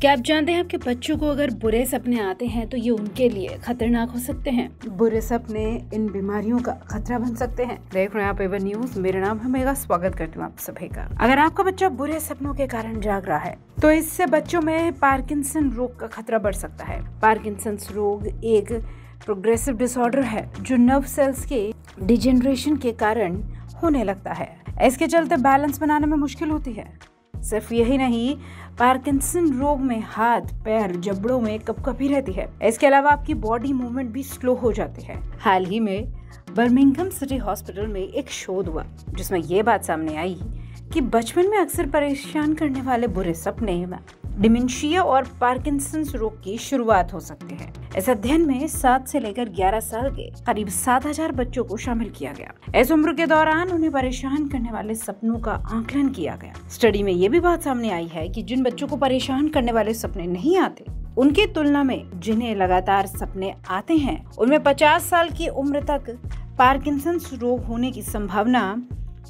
क्या आप जानते हैं आपके बच्चों को अगर बुरे सपने आते हैं तो ये उनके लिए खतरनाक हो सकते हैं। बुरे सपने इन बीमारियों का खतरा बन सकते हैं। देख रहे हैं आप एवन न्यूज, मेरा नाम है मेघा, स्वागत करती हूँ आप सभी का। अगर आपका बच्चा बुरे सपनों के कारण जाग रहा है तो इससे बच्चों में पार्किंसन रोग का खतरा बढ़ सकता है। पार्किंसन रोग एक प्रोग्रेसिव डिसऑर्डर है जो नर्व सेल्स के डिजेनरेशन के कारण होने लगता है। इसके चलते बैलेंस बनाने में मुश्किल होती है। सिर्फ यही नहीं, पार्किंसन रोग में हाथ पैर जबड़ों में कपकपी रहती है। इसके अलावा आपकी बॉडी मूवमेंट भी स्लो हो जाती है। हाल ही में बर्मिंघम सिटी हॉस्पिटल में एक शोध हुआ जिसमें ये बात सामने आई कि बचपन में अक्सर परेशान करने वाले बुरे सपने डिमेंशिया और पार्किंसन रोग की शुरुआत हो सकते हैं। इस अध्ययन में 7 से लेकर 11 साल के करीब 7000 बच्चों को शामिल किया गया। इस उम्र के दौरान उन्हें परेशान करने वाले सपनों का आकलन किया गया। स्टडी में ये भी बात सामने आई है कि जिन बच्चों को परेशान करने वाले सपने नहीं आते उनकी तुलना में जिन्हें लगातार सपने आते हैं उनमें 50 साल की उम्र तक पार्किंसन रोग होने की संभावना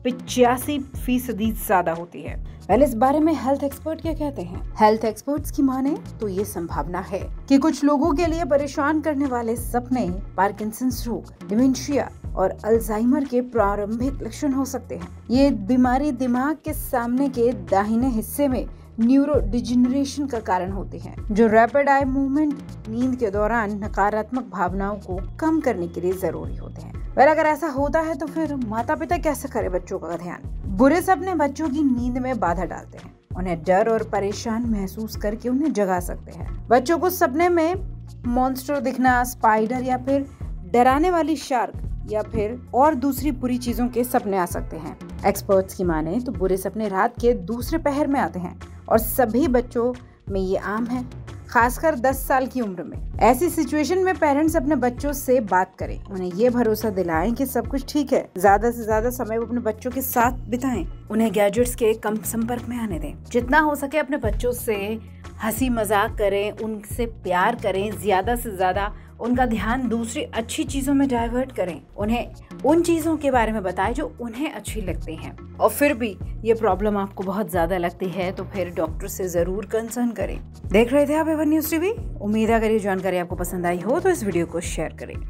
85% ज्यादा होती है। पहले इस बारे में हेल्थ एक्सपर्ट क्या कहते हैं। हेल्थ एक्सपर्ट्स की माने तो ये संभावना है कि कुछ लोगों के लिए परेशान करने वाले सपने पार्किंसन रोग, डिमेंशिया और अल्जाइमर के प्रारंभिक लक्षण हो सकते हैं। ये बीमारी दिमाग के सामने के दाहिने हिस्से में न्यूरो डिजनरेशन का कारण होते हैं, जो रैपिड आई मूवमेंट, नींद के दौरान नकारात्मक भावनाओं को कम करने के लिए जरूरी होते हैं। वैसे अगर ऐसा होता है तो फिर माता पिता कैसे करें बच्चों का ध्यान। बुरे सपने बच्चों की नींद में बाधा डालते हैं, उन्हें डर और परेशान महसूस करके उन्हें जगा सकते हैं। बच्चों को सपने में मॉन्स्टर दिखना, स्पाइडर या फिर डराने वाली शार्क या फिर और दूसरी बुरी चीजों के सपने आ सकते हैं। एक्सपर्ट्स की माने तो बुरे सपने रात के दूसरे पहर में आते हैं और सभी बच्चों में ये आम है, खासकर 10 साल की उम्र में। ऐसी सिचुएशन में पेरेंट्स अपने बच्चों से बात करें, उन्हें ये भरोसा दिलाएं कि सब कुछ ठीक है। ज्यादा से ज्यादा समय वो अपने बच्चों के साथ बिताएं, उन्हें गैजेट्स के कम संपर्क में आने दें। जितना हो सके अपने बच्चों से हंसी मजाक करें, उनसे प्यार करें, ज्यादा से ज्यादा उनका ध्यान दूसरी अच्छी चीजों में डाइवर्ट करें। उन्हें उन चीजों के बारे में बताएं जो उन्हें अच्छी लगती हैं। और फिर भी ये प्रॉब्लम आपको बहुत ज्यादा लगती है तो फिर डॉक्टर से जरूर कंसर्न करें। देख रहे थे आप एवन न्यूज टीवी। उम्मीद है अगर ये जानकारी आपको पसंद आई हो तो इस वीडियो को शेयर करें।